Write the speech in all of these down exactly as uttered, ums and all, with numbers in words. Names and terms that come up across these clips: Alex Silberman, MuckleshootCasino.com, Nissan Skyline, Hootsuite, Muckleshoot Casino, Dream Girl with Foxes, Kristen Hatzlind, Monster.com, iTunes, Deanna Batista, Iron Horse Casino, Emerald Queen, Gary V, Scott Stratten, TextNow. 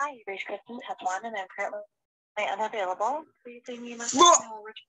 Hi, you've reached Kristen Hatzlind, and I'm currently unavailable. Please leave me a message. I will return.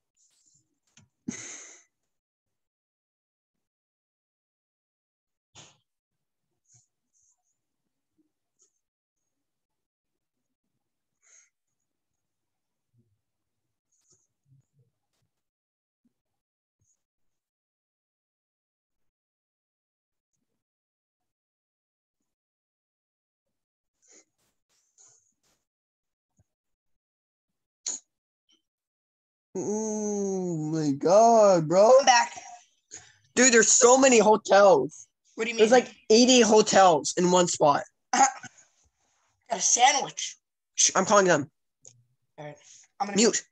Oh my god, bro. I'm back. Dude, there's so many hotels. What do you mean? There's like eighty hotels in one spot. I got a sandwich. Shh, I'm calling them. All right. I'm going to mute.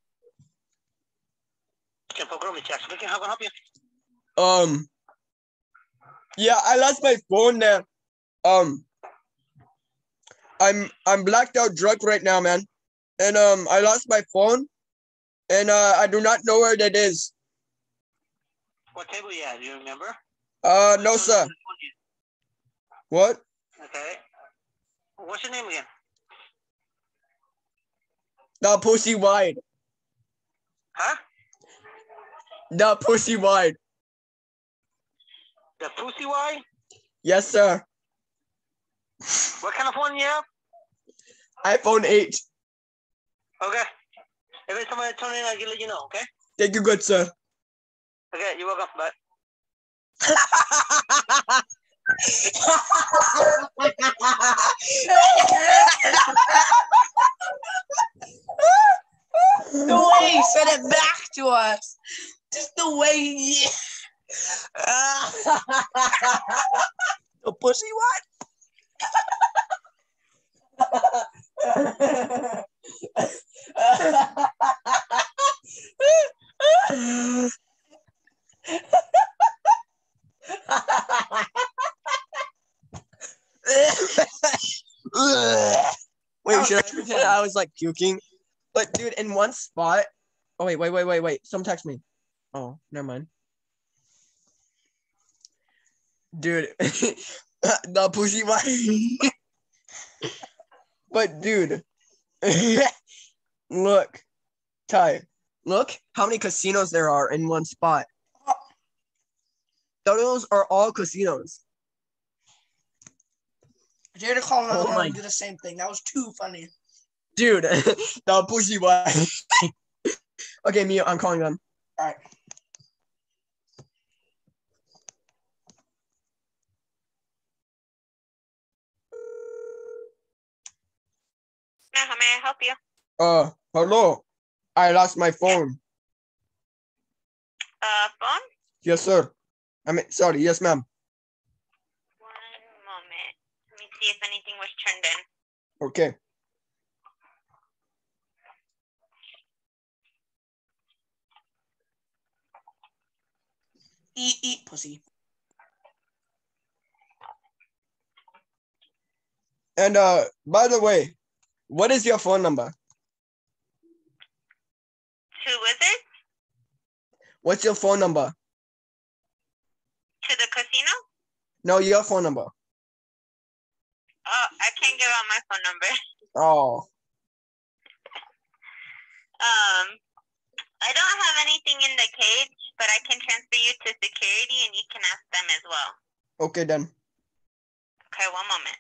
Um, yeah, I lost my phone there. Um, I'm, I'm blacked out drunk right now, man. And um, I lost my phone. And uh, I do not know where that is. What table you at? Do you remember? Uh, no, sir. What? Okay. What's your name again? The Pussy Wide. Huh? The Pussy Wide. The Pussy Wide? Yes, sir. What kind of phone you have? iPhone eight. Okay. If it's somebody tune in, I can let you know, okay? Thank you, good sir. Okay, you're welcome, bud. The way he said it back to us. Just the way he... The pussy what? Wait, should I pretend I was like puking? But dude, in one spot. Oh wait, wait, wait, wait, wait. Someone text me. Oh, never mind. Dude, the pussy one. But dude. Look, Ty, look how many casinos there are in one spot. Those are all casinos. I dare to call another one and do the same thing. That was too funny. Dude, the pussy one. Okay, Mio, I'm calling them. All right. How may I help you? Uh, hello. I lost my phone. Uh, phone? Yes, sir. I mean, sorry. Yes, ma'am. One moment. Let me see if anything was turned in. Okay. Eat, eat, pussy. And, uh, by the way, what is your phone number? Who is it? What's your phone number? To the casino? No, your phone number. Oh, I can't give out my phone number. Oh. um, I don't have anything in the cage, but I can transfer you to security and you can ask them as well. Okay, then. Okay, one moment.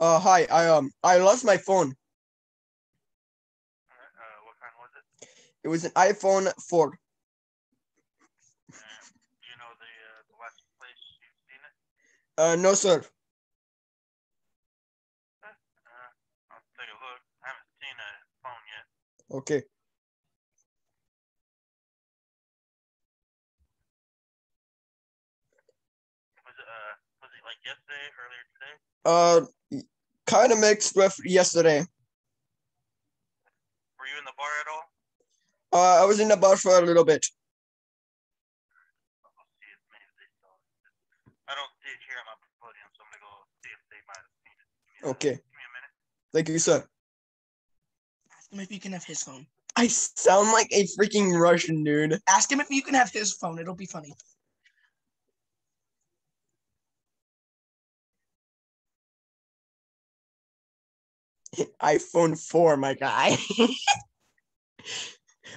Uh, hi, I um, I lost my phone. Uh, what kind was it? It was an iPhone four. Um, do you know the, uh, the last place you've seen it? Uh, no, sir. Uh, I'll take a look. I haven't seen a phone yet. Okay. Was it, uh, was it like yesterday, earlier today? Uh, kind of mixed with yesterday. Were you in the bar at all? Uh, I was in the bar for a little bit. I don't see it here on my podium, so I'm gonna go see if they might have seen it. Okay. Give me a minute. Like you said. Ask him if you can have his phone. I sound like a freaking Russian dude. Ask him if you can have his phone. It'll be funny. iPhone four, my guy.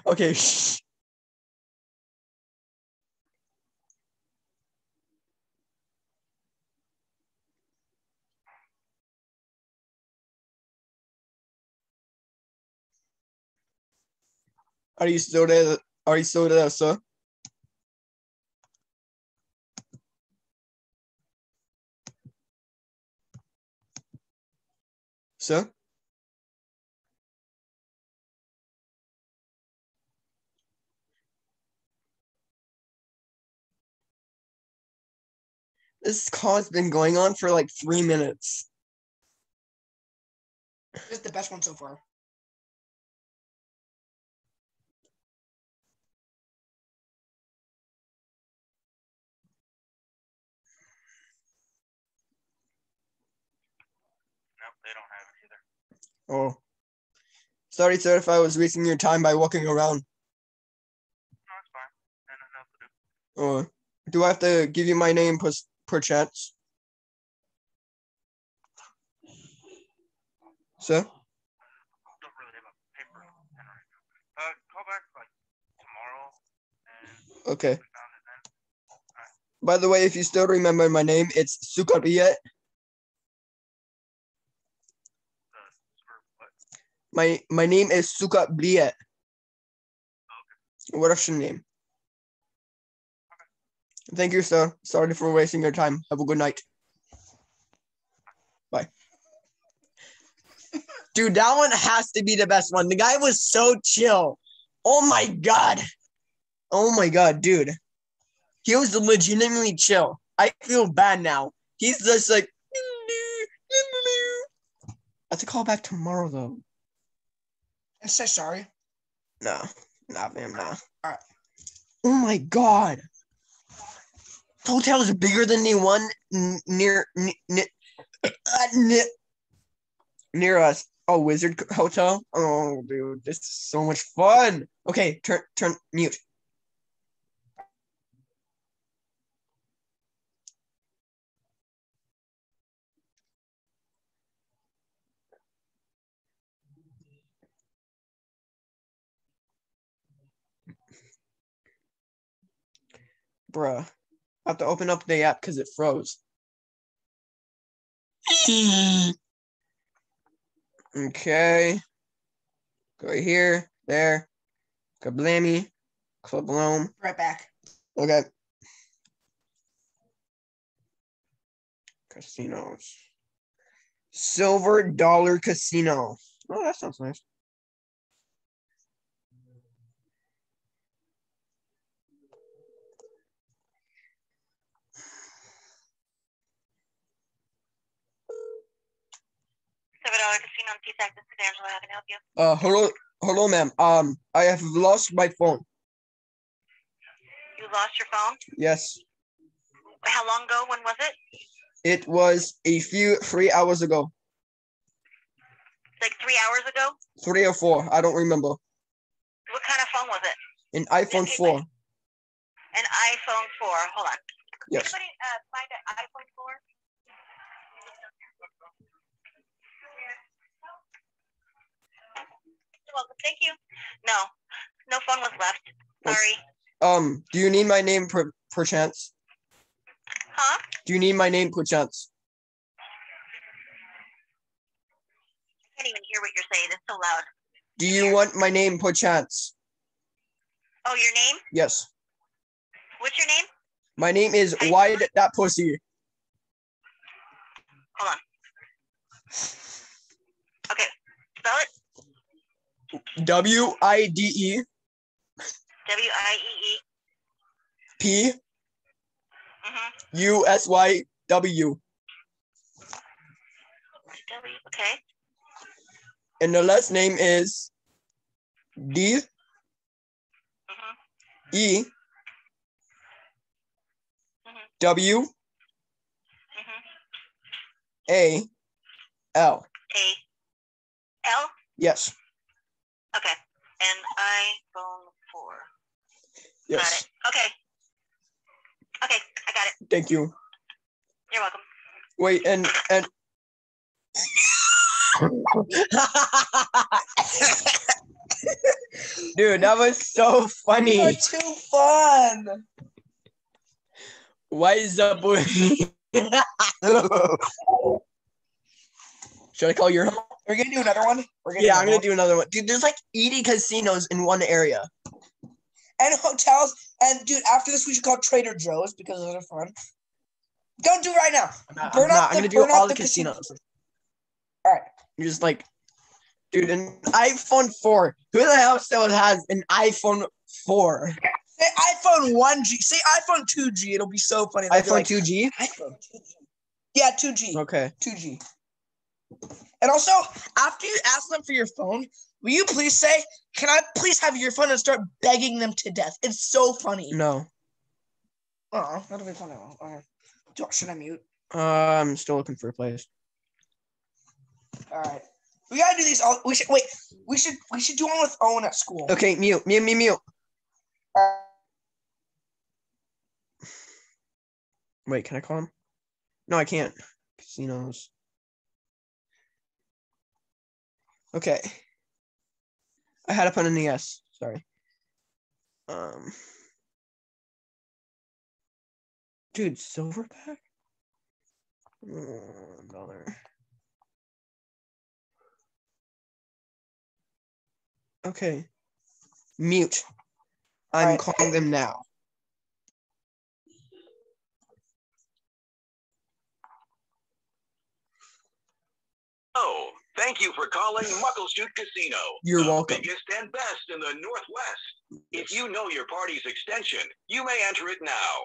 Okay. Are you still there? Are you still there, sir? Sir? This call has been going on for like three minutes. This is the best one so far. Oh, sorry, sir, if I was wasting your time by walking around. No, it's fine. I don't know what to do. Oh, do I have to give you my name per, per chance? Sir? I don't really have a paper pen right now. Uh, call back like tomorrow. And okay. Right. By the way, if you still remember my name, it's Sukariet. My my name is Suka Bliet. Okay. Russian name. Okay. Thank you, sir. Sorry for wasting your time. Have a good night. Bye. Dude, that one has to be the best one. The guy was so chill. Oh my god. Oh my god, dude. He was legitimately chill. I feel bad now. He's just like. I have to call back tomorrow though. And say sorry. No, not him, no. All right. Oh my god. The hotel is bigger than the one near near, near, near near us. Oh, Wizard Hotel. Oh, dude, this is so much fun. Okay, turn turn mute. Bruh, I have to open up the app because it froze. Okay. Go right here, there. Kablammy. Kablome. Right back. Okay. Casinos. Silver Dollar Casino. Oh, that sounds nice. Uh, hello, hello, ma'am. Um, I have lost my phone. You lost your phone? Yes. How long ago? When was it? It was a few three hours ago. Like three hours ago? Three or four. I don't remember. What kind of phone was it? An iPhone okay, four. Wait. An iPhone four. Hold on. Yes. Can anybody uh, find an iPhone four? Welcome. Thank you. No, no phone was left. Sorry. Um, do you need my name per, per chance? Huh? Do you need my name per chance? I can't even hear what you're saying. It's so loud. Do you Here. want my name per chance? Oh, your name? Yes. What's your name? My name is I Why Did That Pussy. Hold on. Okay, spell it. W I D E. W I E E. P. Mm-hmm. U S Y W. W. Okay. And the last name is D. Mm-hmm. E. Mm-hmm. W. Mm-hmm. A. L. A. Yes. Okay. And iPhone four. Yes. Got it. Okay. Okay, I got it. Thank you. You're welcome. Wait, and and dude, that was so funny. You're too fun. Why is that boy? Should I call your? We're gonna do another one. We're gonna yeah, I'm gonna one. do another one. Dude, there's like eighty casinos in one area, and hotels. And dude, after this, we should call Trader Joe's because those are fun. Don't do it right now. I'm not, burn I'm, not. The, I'm gonna do all the, the casinos. casinos. All right. You're just like, dude, an iPhone four. Who the hell still has an iPhone four? Say iPhone one G. Say iPhone two G. It'll be so funny. They'll iPhone two like, G. iPhone two G. Yeah, two G. Okay. Two G. And also, after you ask them for your phone, will you please say, can I please have your phone, and start begging them to death? It's so funny. No. Oh, that'll be funny. Uh, should I mute? Uh, I'm still looking for a place. All right. We gotta do these all. We should wait. We should we should do one with Owen at school. Okay, mute, mute, mute, mute. Uh, wait, can I call him? No, I can't. Casinos. Okay. I had up on an E S. Sorry. Um. Dude, silverback? Oh, dollar. Okay. Mute. I'm right. calling them now. Oh. Thank you for calling Muckleshoot Casino. You're the welcome. Biggest and best in the Northwest. If you know your party's extension, you may enter it now.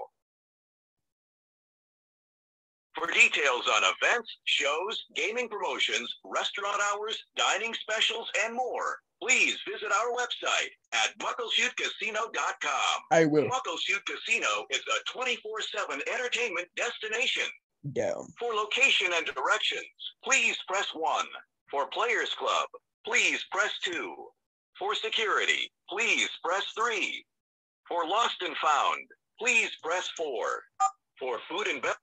For details on events, shows, gaming promotions, restaurant hours, dining specials, and more, please visit our website at muckleshoot casino dot com. I will. Muckleshoot Casino is a twenty-four seven entertainment destination. Down. For location and directions, please press one. For Players Club, please press two. For security, please press three. For Lost and Found, please press four. For food and beverage.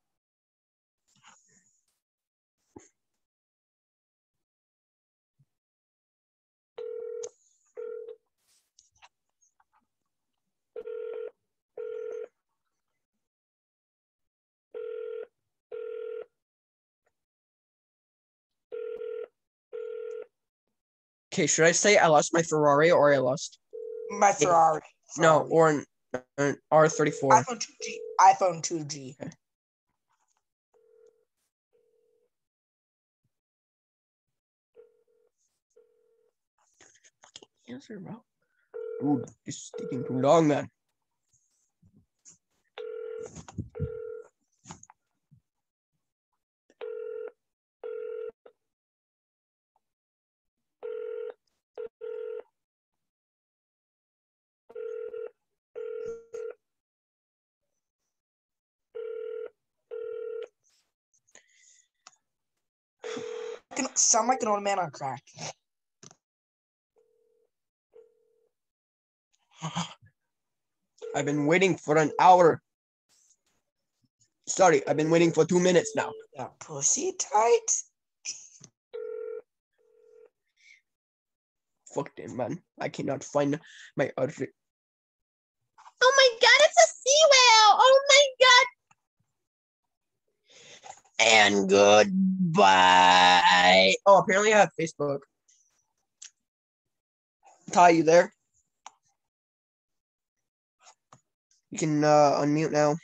Okay, should I say I lost my Ferrari or I lost my Ferrari? No, or an, an R thirty-four. iPhone two G. iPhone two G. Okay. Dude, answer, bro. Dude, it's taking too long, man. Sound like an old man on crack. I've been waiting for an hour. Sorry, I've been waiting for two minutes now. Yeah, pussy tight. Fuck it, man. I cannot find my other. Oh my god, it's a sea whale! Oh my god! And goodbye. Oh, apparently I have Facebook. Ty, you there? You can uh, unmute now.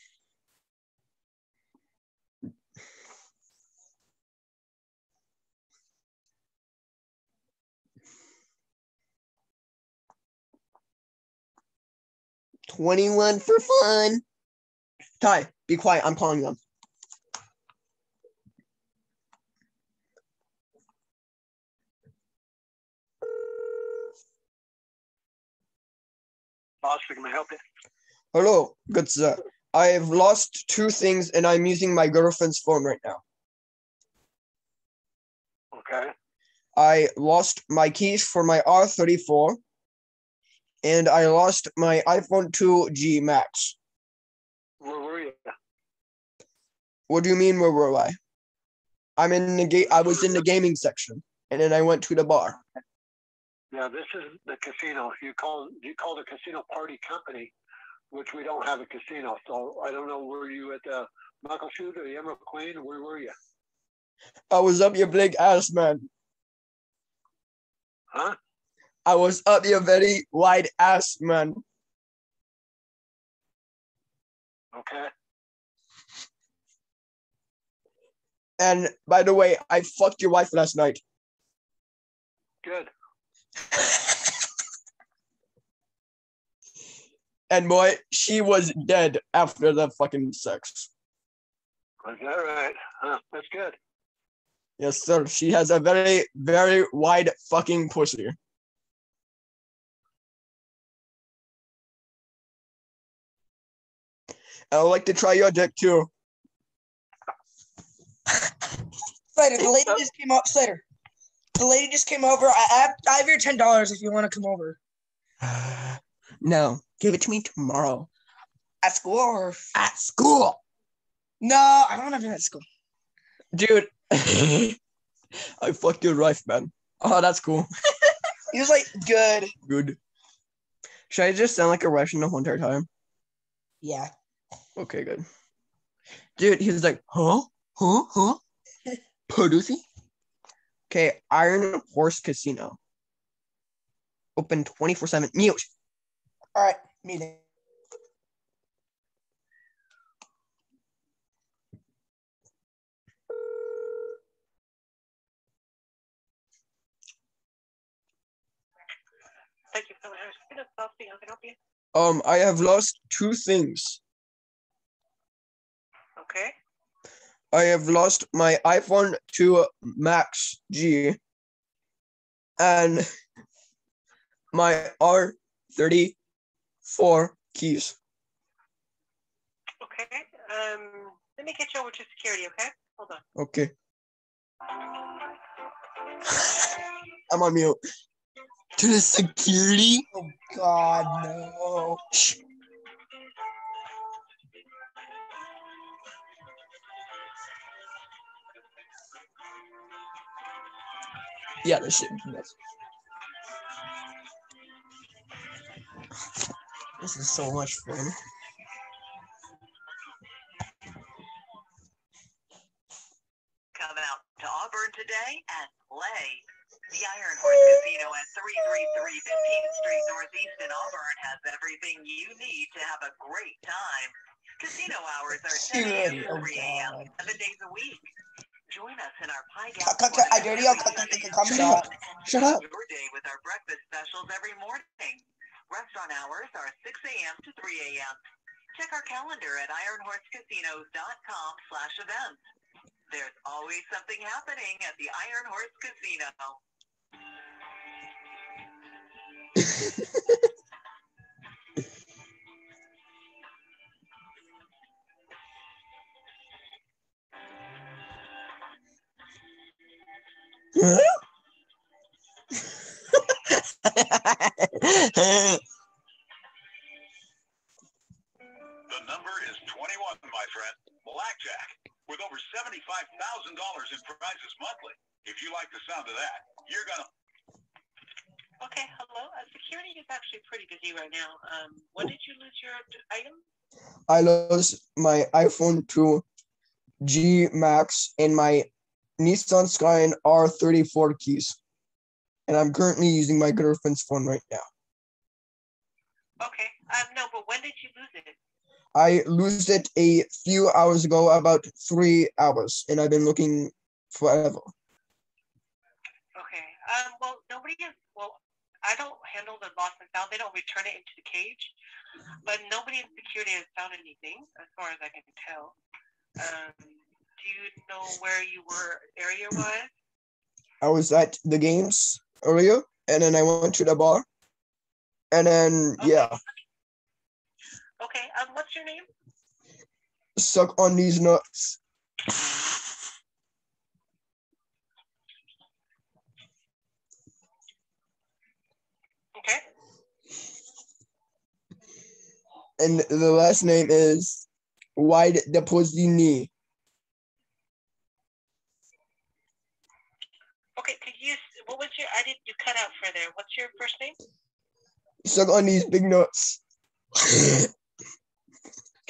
twenty-one for fun. Ty, be quiet. I'm calling them. Oscar, can I help you? Hello, good sir. I have lost two things and I'm using my girlfriend's phone right now. Okay. I lost my keys for my R thirty-four, and I lost my iPhone two G Max. Where were you? What do you mean, where were I? I'm in the ga- I was in the gaming section, and then I went to the bar. Now, this is the casino. You call you call the casino party company, which we don't have a casino. So I don't know, were you at the Muckleshoot or the Emerald Queen? Or where were you? I was up your big ass, man. Huh? I was up your very wide ass, man. Okay. And by the way, I fucked your wife last night. Good. And boy, she was dead after the fucking sex. Was that right? Huh, that's good. Yes, sir. She has a very, very wide fucking pussy. I would like to try your dick, too. Later, the lady just came up. Later. The lady just came over. I have, I have your ten dollars if you want to come over. No. Give it to me tomorrow. At school or? At school. No, I don't have it at school. Dude. I fucked your wife, man. Oh, that's cool. He was like, good. Good. Should I just sound like a Russian the whole entire time? Yeah. Okay, good. Dude, he was like, huh? Huh? Huh? Producy? Okay, Iron Horse Casino. Open twenty-four seven. Mute. All right, meeting. Thank you for coming. How can I help you? Um, I have lost two things. Okay. I have lost my iPhone two Max G and my R thirty-four keys. Okay. Um, let me get you over to security, okay? Hold on. Okay. I'm on mute. To the security? Oh, God, no. Shh. Yeah, this shit. This is so much fun. Come out to Auburn today and play. The Iron Horse Casino at three thirty-three fifteenth Street Northeast in Auburn has everything you need to have a great time. Casino hours are seven a.m. to three a.m. seven days a week. Join us in our pie gap. I dare you. Shut up. Shut up. Your day with our breakfast specials every morning. Restaurant hours are six a.m. to three a.m. Check our calendar at iron horse casinos dot com slash events. There's always something happening at the Iron Horse Casino. The number is twenty-one, my friend. Blackjack, with over seventy-five thousand dollars in prizes monthly. If you like the sound of that, you're gonna... Okay, hello. Uh, security is actually pretty busy right now. Um, when did you lose your item? I lost my iPhone two G Max and my Nissan Skyline R thirty-four keys. And I'm currently using my girlfriend's phone right now. Okay. Um, no, but when did you lose it? I lost it a few hours ago, about three hours, and I've been looking forever. Okay. Um, well, nobody is... Well, I don't handle the lost and found. They don't return it into the cage. But nobody in security has found anything, as far as I can tell. Um, do you know where you were area-wise? I was at the games earlier, and then I went to the bar. And then, okay. Yeah. Okay, um, what's your name? Suck on these nuts. and the last name is Wide Deposini. Okay, could you, what was your, I didn't, you cut out for there. What's your first name? Suck on these big nuts. Can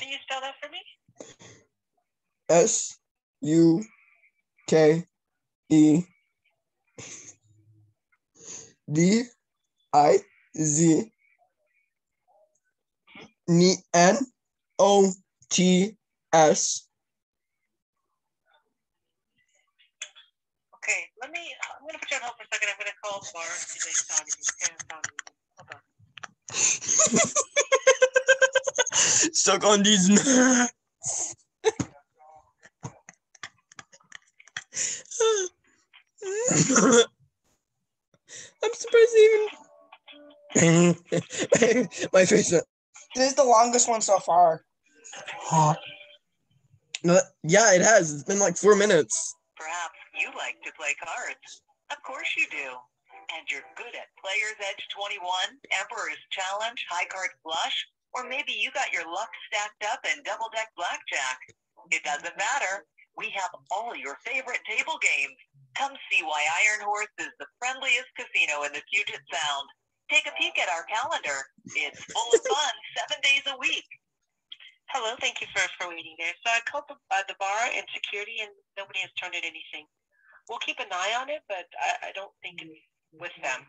you spell that for me? S U K E D I Z N O T S. Okay, let me, I'm going to put you on hold for a second. I'm going to call Barb and see if they sound easy. Hold on. Suck on these nuts. I'm surprised even my face. This is the longest one so far. Huh. No, yeah, it has. It's been like four minutes. Perhaps you like to play cards. Of course you do. And you're good at Player's Edge twenty-one, Emperor's Challenge, High Card Flush, or maybe you got your luck stacked up in double-deck blackjack. It doesn't matter. We have all your favorite table games. Come see why Iron Horse is the friendliest casino in the Puget Sound. Take a peek at our calendar. It's full of fun seven days a week. Hello, thank you for, for waiting there. So I called the, uh, the bar and security, and nobody has turned in anything. We'll keep an eye on it, but I, I don't think it's with them.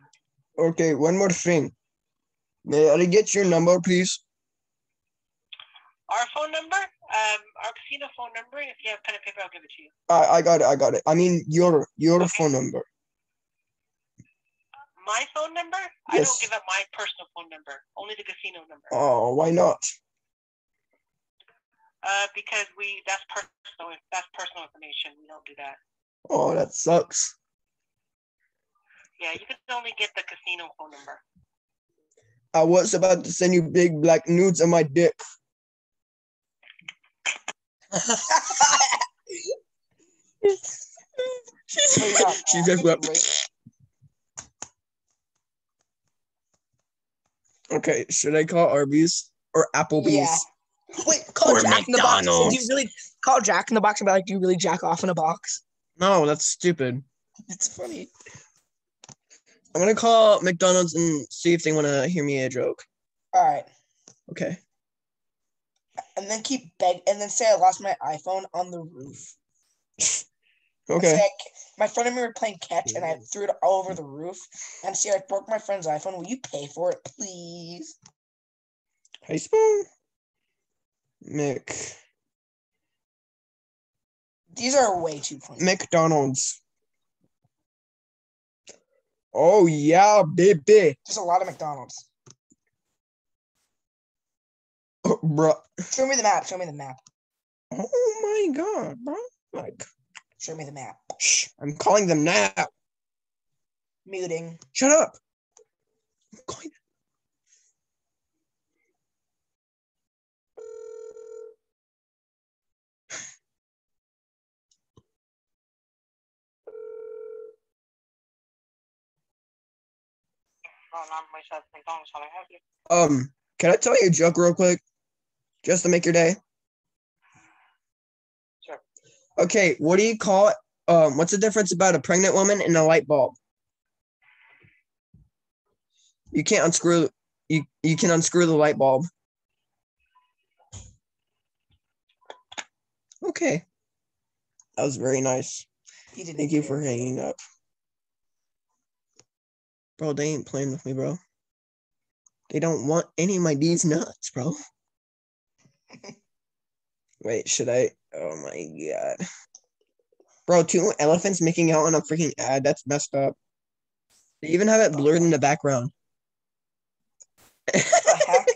Okay, one more thing. May I get your number, please? Our phone number, um, our casino phone number. If you have pen and paper, I'll give it to you. I, I got it. I got it. I mean, your your okay. phone number. My phone number? Yes. I don't give up my personal phone number. Only the casino number. Oh, why not? Uh, because we that's personal. That's personal information. We don't do that. Oh, that sucks. Yeah, you can only get the casino phone number. I was about to send you big black nudes on my dick. She's just up. Okay, should I call Arby's or Applebee's? Yeah. Wait, call or Jack McDonald's. In the Box. Do you really call Jack in the Box and be like, do you really jack off in a box? No, that's stupid. It's funny. I'm gonna call McDonald's and see if they wanna hear me a joke. All right. Okay. And then keep beg and then say I lost my iPhone on the roof. Okay. I, my friend and me were playing catch, and I threw it all over the roof. And see, I broke my friend's iPhone. Will you pay for it, please? Hey, Spoon. Mick. These are way too funny. McDonald's. Oh yeah, baby. There's a lot of McDonald's. Oh, bro. Show me the map. Show me the map. Oh my god, bro! Like, show me the map. Shh, I'm calling them now. Muting. Shut up. I'm calling them. Um, can I tell you a joke real quick? Just to make your day? Sure. Okay, what do you call it? Um, what's the difference about a pregnant woman and a light bulb? You can't unscrew you you can unscrew the light bulb. Okay. That was very nice. You didn't Thank you for hanging up. Bro, they ain't playing with me, bro. They don't want any of my D's nuts, bro. Wait, should I? Oh, my God. Bro, two elephants making out on a freaking ad. That's messed up. They even have it blurred in the background. What the heck?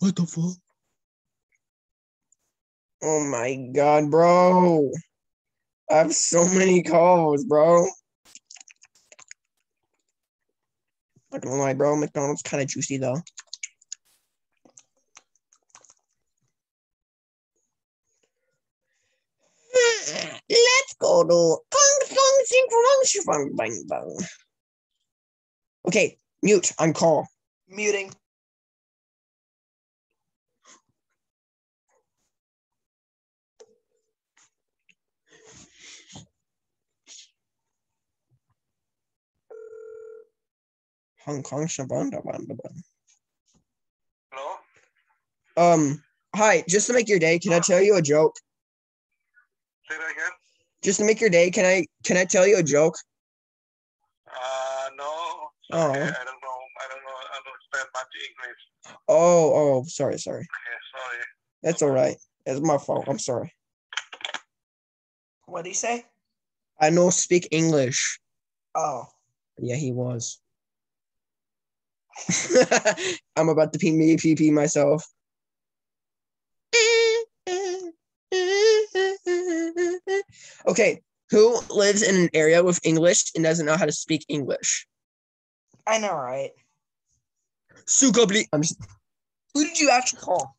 What the fuck? Oh, my God, bro. I have so many calls, bro. Not gonna lie, bro. McDonald's kind of juicy, though. Let's go to Kong Song Sing Fong Bang Bang. Okay, mute. On call. Muting. Hong Kong Shabanda Banda Banda. Hello? Um, hi, just to make your day, can I tell you a joke? Say that again? Just to make your day, can I can I tell you a joke? Uh, no. Oh. Okay, I don't know. I don't know. I don't understand much English. Oh, oh, sorry, sorry. Okay, sorry. That's all right. That's my fault. I'm sorry. What did he say? I no speak English. Oh. Yeah, he was. I'm about to pee me pee pee myself. Okay, who lives in an area with English and doesn't know how to speak English? I know, right? Sugabli. I'm just... Who did you actually call?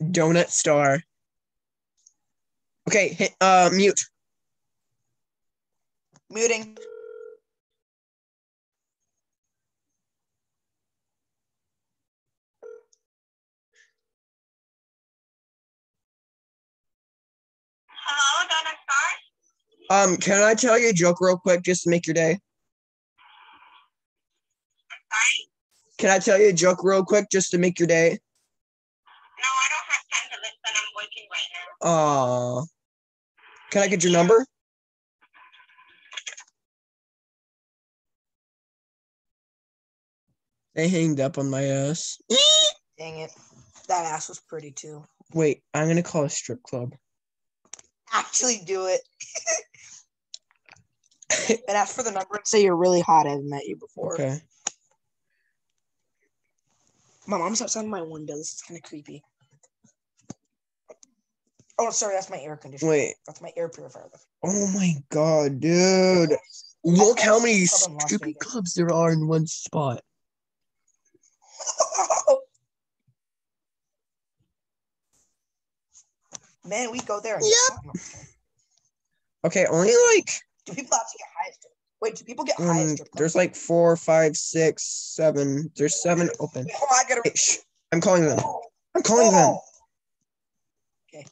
Donut Star. Okay, hit, uh, mute. Muting. Hello, Donut Star? Um, can I tell you a joke real quick just to make your day? Sorry? Can I tell you a joke real quick just to make your day? No, I don't have time to listen. I'm working right now. Aww. Can I get your number? They hanged up on my ass. Dang it. That ass was pretty, too. Wait, I'm going to call a strip club. Actually do it. And ask for the number and say you're really hot. I haven't met you before. Okay. My mom's outside my window. This is kind of creepy. Oh, sorry. That's my air conditioner. Wait. That's my air purifier. Oh, my God, dude. Look how many stupid clubs there are in one spot. Man, we go there. And yep. Okay, only like. Do people have to get high? Wait, do people get um, high? There's like four, five, six, seven. There's seven open. Oh, I gotta. Hey, shh. I'm calling them. I'm calling oh. them. Okay.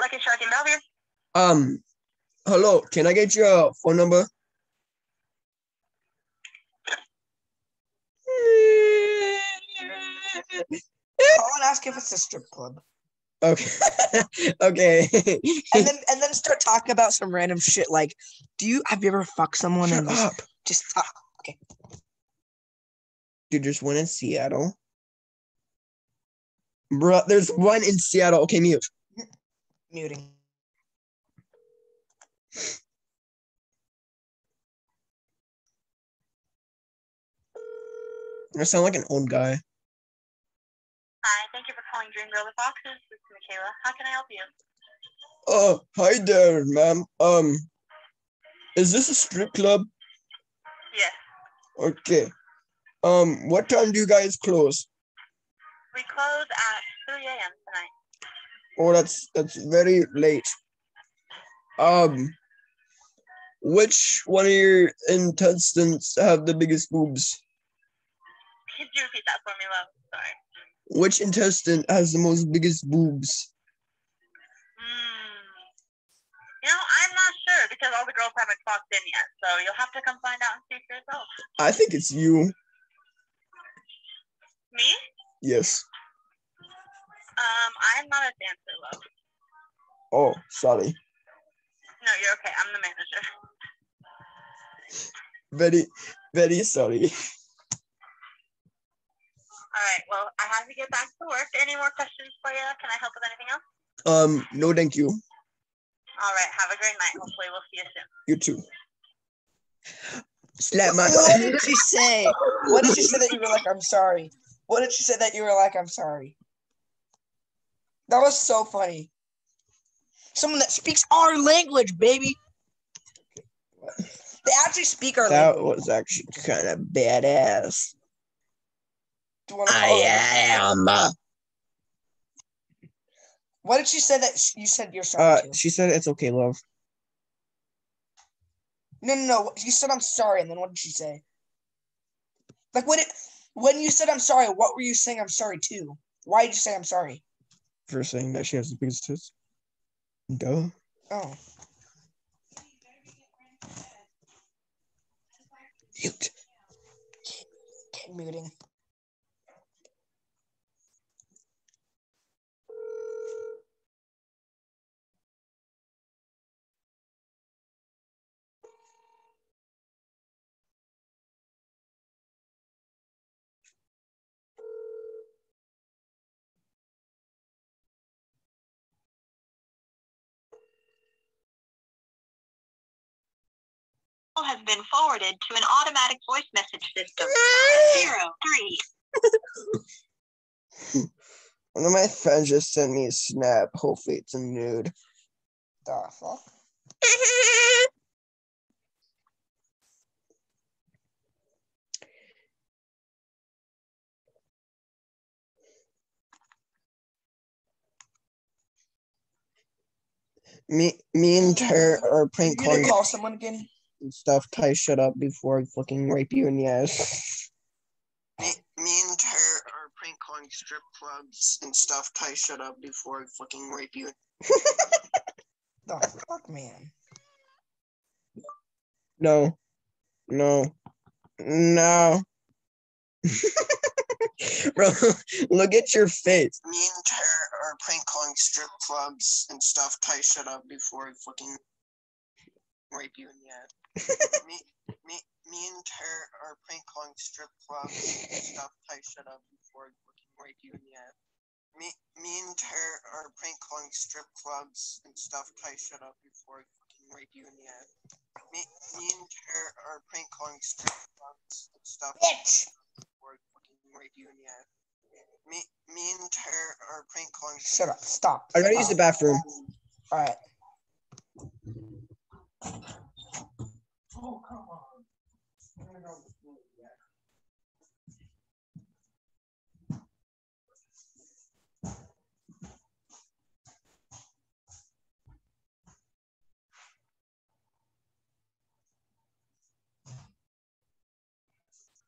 Lucky Shark in Bellevue. Um. Hello, can I get your phone number? Call and ask if it's a strip club. Okay. Okay. and then and then start talking about some random shit like, do you have you ever fucked someone? Shut and up. Just talk. Okay. Dude, there's one in Seattle. Bruh, there's one in Seattle. Okay, mute. Muting. I sound like an old guy. Hi, thank you for calling Dream Girl with Foxes. This is Michaela. How can I help you? Oh, hi there, ma'am. Um, is this a strip club? Yes. Okay. Um, what time do you guys close? We close at three a.m. tonight. Oh, that's that's very late. Um, which one of your intestines have the biggest boobs? Could you repeat that for me, love? Sorry. Which intestine has the most biggest boobs? Mm. You know, I'm not sure because all the girls haven't clocked in yet, so you'll have to come find out and see for yourself. I think it's you. Me? Yes. Um, I'm not a dancer, love. Oh, sorry. No, you're okay. I'm the manager. Very, very sorry. All right. Well, I have to get back to work. Any more questions for you? Can I help with anything else? Um, no, thank you. All right. Have a great night. Hopefully, we'll see you soon. You too. Slap my. What did you say? What did you say that you were like? I'm sorry. What did you say that you were like? I'm sorry. That was so funny. Someone that speaks our language, baby. They actually speak our that language. That was actually kind of badass. Do you want to I am. What did she say that you said you're sorry uh, to? She said it's okay, love. No, no, no. You said I'm sorry, and then what did she say? Like, what it... When you said I'm sorry, what were you saying I'm sorry to? Why did you say I'm sorry? For saying that she has the biggest tits. Duh. Oh. Mute. Keep muting. Has been forwarded to an automatic voice message system. zero three One of my friends just sent me a snap. Hopefully it's a nude. The fuck? me, me and her are prank calling. You call someone again? And stuff. Ty, shut up before I fucking rape you in the ass. Me, me and her are prank calling strip clubs and stuff. Ty, shut up before I fucking rape you. The fuck, man? No. No. No. Bro, look at your face. Me and her are prank calling strip clubs and stuff. Ty, shut up before I fucking rape you in the ass. me, me, me and her are prank calling strip clubs and stuff. I shut up before I fucking rape you in the ass. Me, me and her are prank calling strip clubs and stuff. I shut up before I fucking rape you in the ass. Me, me and her are prank calling strip clubs and stuff. Bitch. Before I fucking rape you in the ass. Me, me and her are prank calling. Shut up! Stop! I gotta use the bathroom. All right. Oh, come on. I don't know the food yet.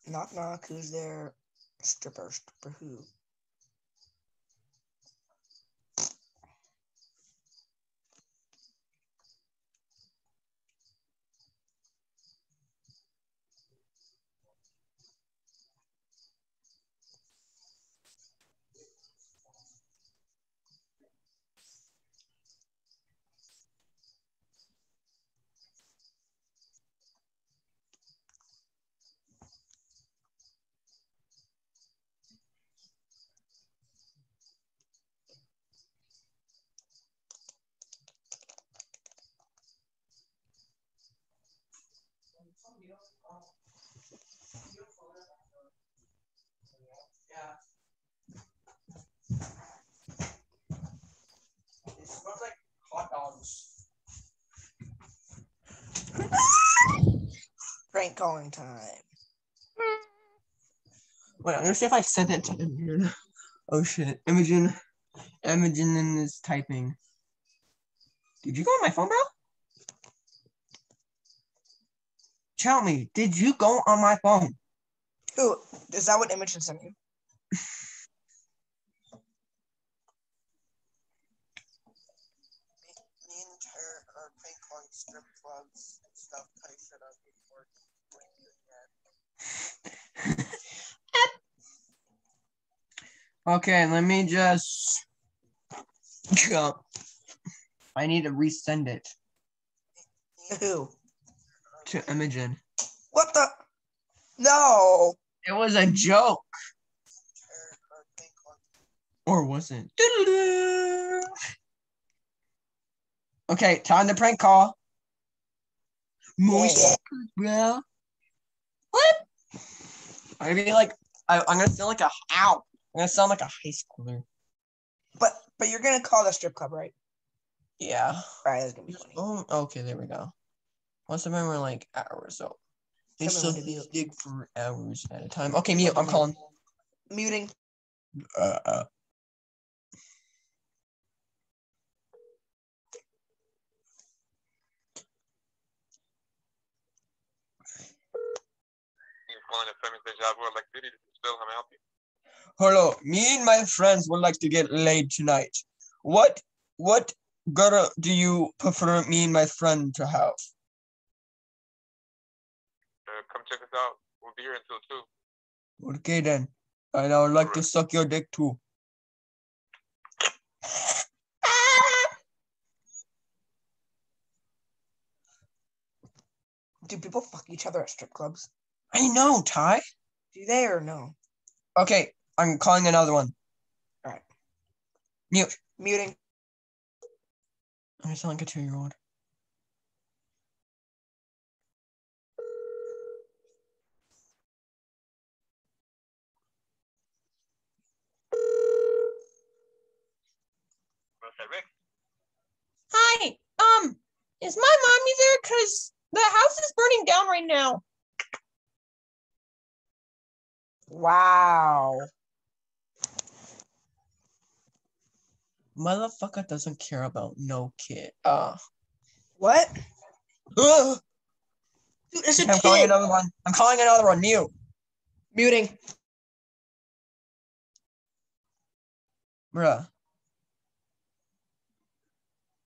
Knock, knock. Who's there? Stripper, stripper who? Prank calling time. Wait, I'm gonna see if I sent it to Imogen. Oh shit, Imogen, Imogen is typing. Did you go on my phone, bro? Tell me, did you go on my phone? Ooh, is that what Imogen sent you? Me and her are prank calling strip clubs and stuff. I shut up before you do that. Okay, let me just jump. I need to resend it. Who? To Imogen. What the? No. It was a joke. Or wasn't. Okay, time to prank call. Moist, bro. What? I'm gonna be like, I, I'm gonna sound like a ow. I'm gonna sound like a high schooler. But but you're gonna call the strip club, right? Yeah. All right, that's gonna be funny. Oh, okay, there we go. Once the men were like hours, so they still dig for hours at a time. Okay, mute. I'm calling. Muting. Uh. uh. You want a feminist job or like Bill, how may I help you? Hello, me and my friends would like to get laid tonight. What what girl do you prefer me and my friend to have? Uh, come check us out. We'll be here until two. Okay then. And I would like to suck your dick too. Do people fuck each other at strip clubs? I know, Ty. Do they or no? Okay, I'm calling another one. All right. Mute. Muting. I sound like a two-year-old. Hi. Um, is my mommy there? Because the house is burning down right now. Wow. Motherfucker doesn't care about no kid. Uh, what? Ugh. Dude, it's a I'm kid. calling another one. I'm calling another one. Mute. Muting. Bruh.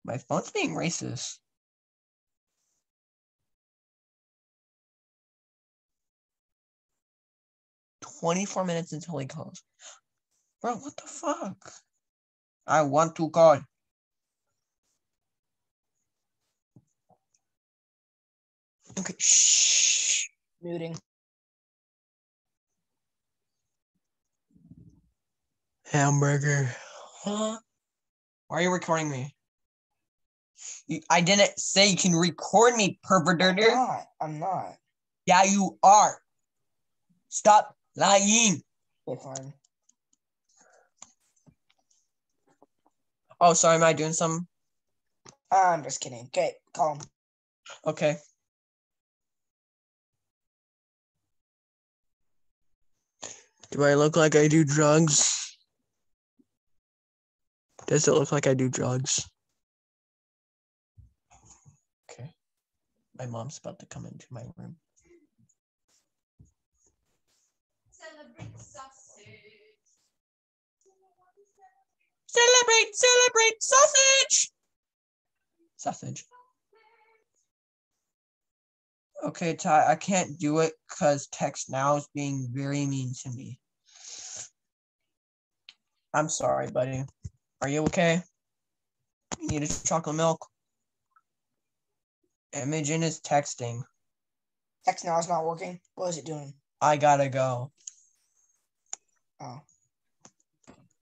My phone's being racist. twenty-four minutes until he calls. Bro, what the fuck? I want to call. Okay, shh. Muting. Hamburger. Huh? Why are you recording me? You, I didn't say you can record me, perverted. I'm not. I'm not. Yeah, you are. Stop. Lying. Okay, fine. Oh, sorry, am I doing something? I'm just kidding. Okay, call him. Okay. Do I look like I do drugs? Does it look like I do drugs? Okay. My mom's about to come into my room. Celebrate, celebrate, sausage! Sausage. Okay, Ty, I can't do it because TextNow is being very mean to me. I'm sorry, buddy. Are you okay? You need a chocolate milk? Imogen is texting. TextNow is not working? What is it doing? I gotta go. Oh.